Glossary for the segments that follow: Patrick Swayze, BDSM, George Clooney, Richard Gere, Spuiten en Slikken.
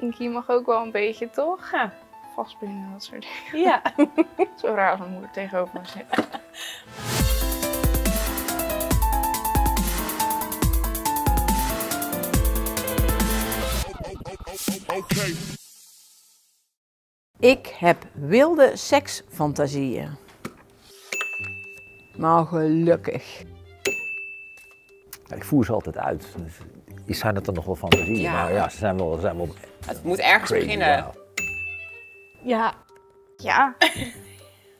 Kinky mag ook wel een beetje, toch? Ja, vastbinden en dat soort dingen. Ja. Zo raar als mijn moeder tegenover me zit. Okay. Ik heb wilde seksfantasieën. Maar gelukkig. Ja, ik voer ze altijd uit. Dus zijn het er nog wel fantasieën? Ja. Maar ja, ze zijn wel het moet ergens beginnen. Wow. Ja. Ja.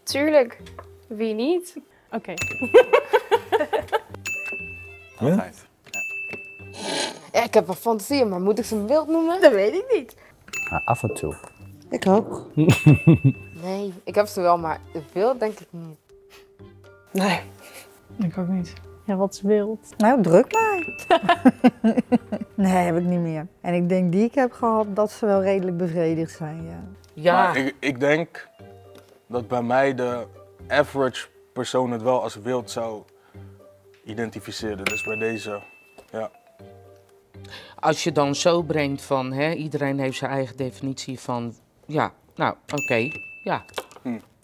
Tuurlijk. Wie niet? Oké. Okay. Altijd. Ja, ik heb wel fantasieën, maar moet ik ze wild noemen? Dat weet ik niet. Ja, af en toe. Ik ook. Nee, ik heb ze wel, maar wild denk ik niet. Nee. Ik ook niet. Ja, wat is wild? Nou, druk maar. Nee, heb ik niet meer. En ik denk die ik heb gehad, dat ze wel redelijk bevredigd zijn, ja. Ja. Maar ik denk dat bij mij de average persoon het wel als wild zou identificeren. Dus bij deze, ja. Als je dan zo brengt van, hè, iedereen heeft zijn eigen definitie van, ja, nou, oké, ja.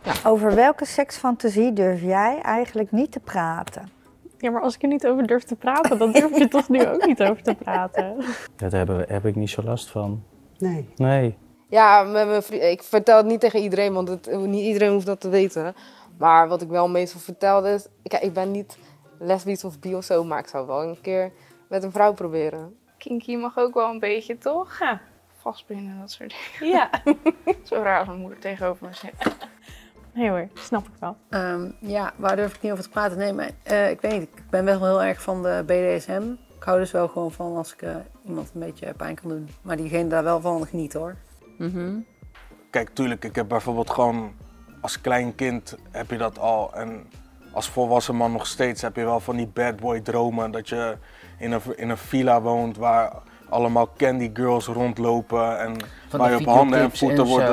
Ja. Over welke seksfantasie durf jij eigenlijk niet te praten? Ja, maar als ik er niet over durf te praten, dan durf je toch nu ook niet over te praten. Dat heb ik niet zo last van. Nee. Nee. Ja, ik vertel het niet tegen iedereen, want niet iedereen hoeft dat te weten. Maar wat ik wel meestal vertel is, kijk, ik ben niet lesbisch of bi of zo, maar ik zou wel een keer met een vrouw proberen. Kinky mag ook wel een beetje, toch? Ja. Vastbinden en dat soort dingen. Ja. Zo raar als mijn moeder tegenover me zit. Nee hoor, snap ik wel. Ja, waar durf ik niet over te praten? Nee, maar ik weet niet. Ik ben best wel heel erg van de BDSM. Ik hou dus wel gewoon van als ik iemand een beetje pijn kan doen. Maar diegene daar wel van geniet, hoor. Mm-hmm. Kijk, tuurlijk, ik heb bijvoorbeeld gewoon als klein kind heb je dat al. En als volwassen man nog steeds heb je wel van die bad boy dromen. Dat je in een villa woont waar allemaal candy girls rondlopen en van waar je op handen en voeten wordt,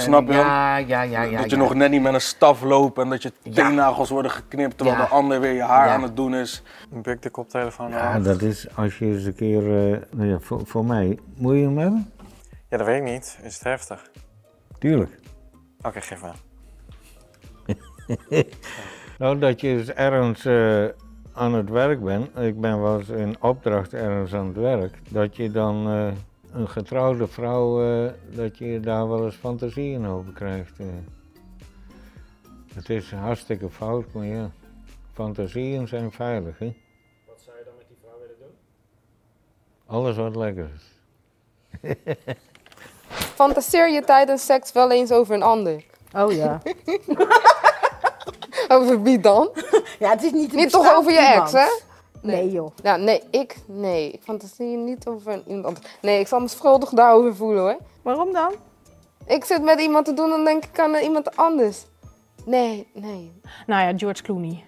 snap je? Ja, dat je nog net niet met een staf loopt en dat je teennagels worden geknipt terwijl de ander weer je haar aan het doen is. Een pik de koptelefoon aan. Ja, dat is als je eens een keer, nou ja, voor mij, moet je hem hebben? Ja, dat weet ik niet. Is het heftig? Tuurlijk. Oké, geef maar. Nou, dat je dus ergens aan het werk ben, ik ben wel eens in opdracht ergens aan het werk, dat je dan een getrouwde vrouw, dat je daar wel eens fantasieën over krijgt. Het is hartstikke fout, maar ja, fantasieën zijn veilig, hè? Wat zou je dan met die vrouw willen doen? Alles wat lekker is. Fantaseer je tijdens seks wel eens over een ander? Oh ja. Over wie dan? Ja, het is niet toch over je ex, hè? Nee, nee joh. Ja, nee. Ik fantaseer niet over iemand anders. Nee, ik zal me schuldig daarover voelen, hoor. Waarom dan? Ik zit met iemand te doen, dan denk ik aan iemand anders. Nee. Nou ja, George Clooney.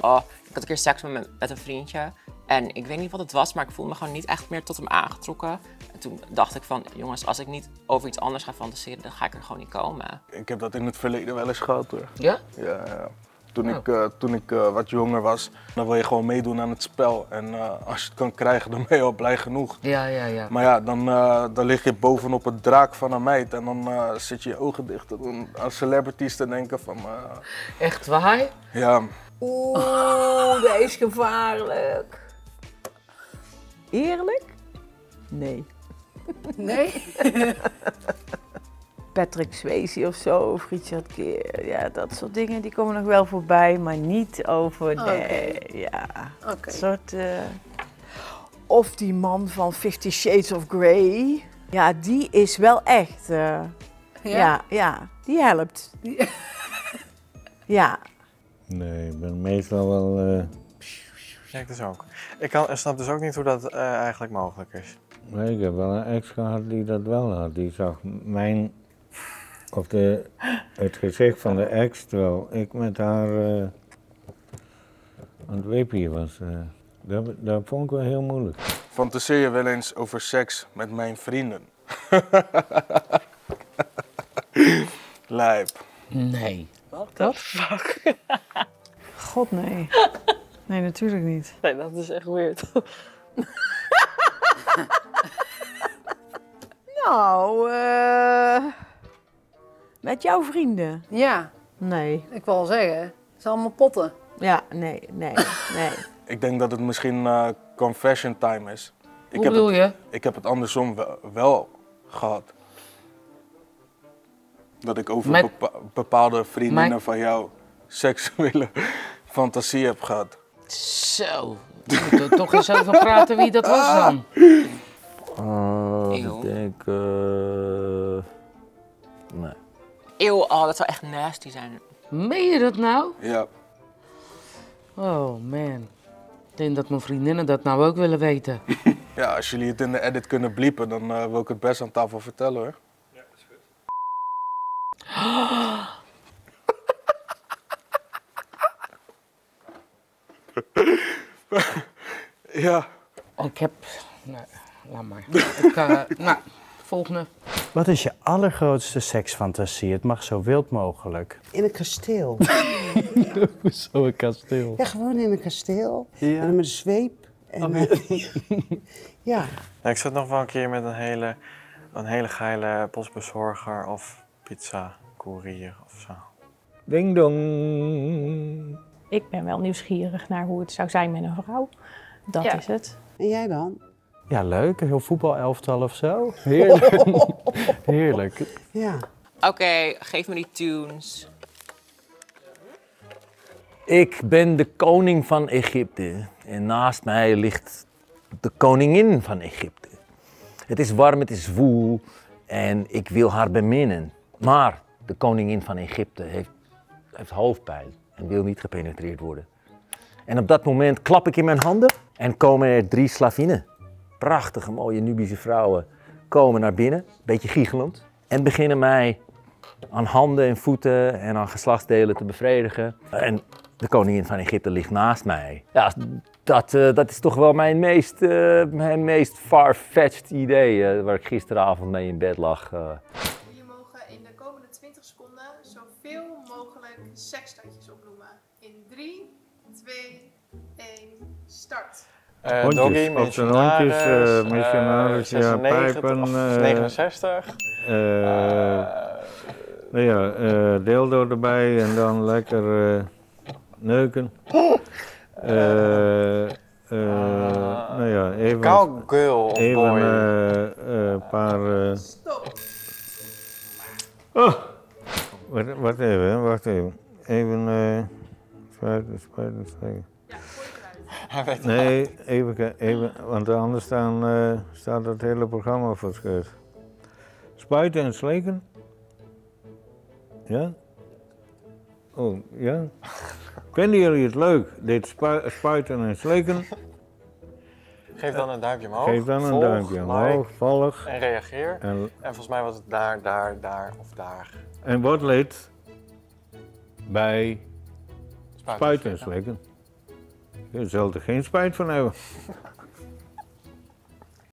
Oh, ik had een keer seks met een vriendje. En ik weet niet wat het was, maar ik voelde me gewoon niet echt meer tot hem aangetrokken. En toen dacht ik van, jongens, als ik niet over iets anders ga fantaseren, dan ga ik er gewoon niet komen. Ik heb dat in het verleden wel eens gehad, hoor. Ja? Ja. Toen ik wat jonger was, dan wil je gewoon meedoen aan het spel. En als je het kan krijgen, dan ben je al blij genoeg. Ja. Maar ja, dan lig je bovenop het draak van een meid en dan zit je ogen dicht om aan celebrities te denken van... Echt waar? Ja. Oeh, dat is gevaarlijk. Eerlijk? Nee. Nee? Patrick Swayze of zo, of Richard Gere, ja, dat soort dingen die komen nog wel voorbij, maar niet over, Een soort, of die man van 50 Shades of Grey, ja, die is wel echt, ja, die helpt. Ja. Nee, ik ben meestal wel... Ja, ik dus ook. Ik snap dus ook niet hoe dat eigenlijk mogelijk is. Nee, ik heb wel een ex gehad die dat wel had. Die zag het gezicht van de ex, terwijl ik met haar aan het weepje was. Dat vond ik wel heel moeilijk. Fantaseer je wel eens over seks met mijn vrienden? Lijp. Nee. What the fuck? God, nee. Nee, natuurlijk niet. Nee, dat is echt weird. Nou, met jouw vrienden? Ja. Nee. Ik wil wel zeggen, het zijn allemaal potten. Ja, nee. Ik denk dat het misschien confession time is. Hoe bedoel je? Ik heb het andersom wel gehad. Dat ik over bepaalde vriendinnen van jou seksuele fantasie heb gehad. Zo, we moeten toch eens over praten wie dat was dan. Ik denk... nee. Eeuw, oh, dat zou echt nasty zijn. Meen je dat nou? Ja. Oh man, ik denk dat mijn vriendinnen dat nou ook willen weten. Ja, als jullie het in de edit kunnen bliepen, dan wil ik het best aan tafel vertellen hoor. Ja, dat is goed. Oh. Ja. Ik heb... Nee, laat maar. Ik, nou, volgende. Wat is je allergrootste seksfantasie? Het mag zo wild mogelijk. In een kasteel. Hoezo een kasteel? Ja, gewoon in een kasteel. Ja. En dan met een zweep. En ja. Ja. Ik zat nog wel een keer met een hele geile postbezorger of pizza-courier of zo. Ding dong. Ik ben wel nieuwsgierig naar hoe het zou zijn met een vrouw. Dat is het. En jij dan? Ja, leuk. Een heel voetbalelftal of zo. Heerlijk. Heerlijk. Ja. Oké, geef me die tunes. Ik ben de koning van Egypte. En naast mij ligt de koningin van Egypte. Het is warm, het is woel. En ik wil haar beminnen. Maar de koningin van Egypte heeft hoofdpijn. En wil niet gepenetreerd worden. En op dat moment klap ik in mijn handen en komen er 3 slavinnen. Prachtige, mooie Nubische vrouwen komen naar binnen, een beetje giechelend. En beginnen mij aan handen en voeten en aan geslachtsdelen te bevredigen. En de koningin van Egypte ligt naast mij. Ja, dat is toch wel mijn meest far-fetched idee waar ik gisteravond mee in bed lag. Jullie mogen in de komende 20 seconden zoveel mogelijk sekstuitjes opnoemen. 3, 2, 1, start. Doggy, missionaris, ja, pijpen. 69. Ja, dildo erbij en dan lekker neuken. Nou ja, even... Cowgirl of even boy. Een paar... Stop. Oh. Wacht even. Even... Spuiten. Nee, even, want anders staat het hele programma voor het scheut. Spuiten en Slikken? Ja? Oh, ja? Vinden jullie het leuk, dit Spuiten en Slikken? Geef dan een duimpje omhoog. Volg en reageer. En volgens mij was het daar of daar. En wat leed bij... Spuiten en Slikken. Je zult er geen spijt van hebben.